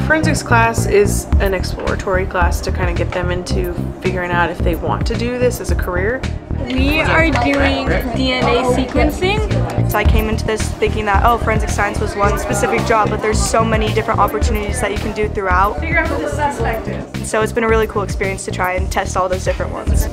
Our forensics class is an exploratory class to kind of get them into figuring out if they want to do this as a career. We are doing DNA sequencing. So I came into this thinking that, oh, forensic science was one specific job, but there's so many different opportunities that you can do throughout. Figure out what the suspect is. So it's been a really cool experience to try and test all those different ones.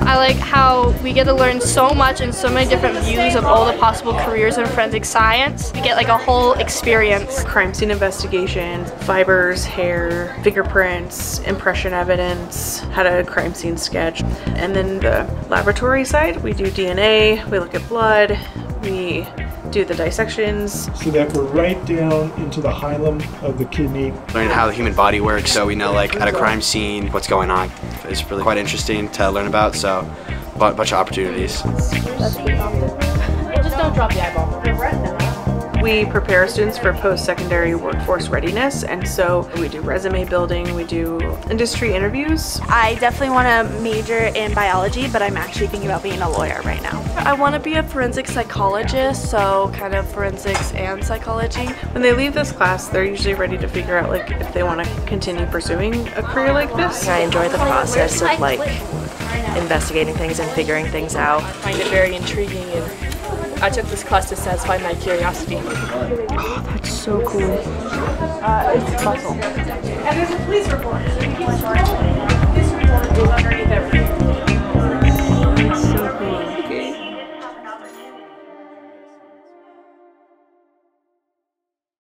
I like how we get to learn so much and so many different views of all the possible careers in forensic science. We get like a whole experience. Crime scene investigation, fibers, hair, fingerprints, impression evidence, how to crime scene sketch. And then the laboratory side, we do DNA, we look at blood, we do the dissections. So that we're right down into the hilum of the kidney. Learn how the human body works, so we know like at a crime scene what's going on. It's really quite interesting to learn about, so a bunch of opportunities. Just don't drop the eyeball. We prepare students for post-secondary workforce readiness, and so we do resume building, we do industry interviews. I definitely want to major in biology, but I'm actually thinking about being a lawyer right now. I want to be a forensic psychologist, so kind of forensics and psychology. When they leave this class, they're usually ready to figure out like if they want to continue pursuing a career like this. I enjoy the process of like investigating things and figuring things out. I find it very intriguing, and I took this class to satisfy my curiosity. Oh, that's so cool. It's a puzzle. And there's a police report. This report is underneath everything.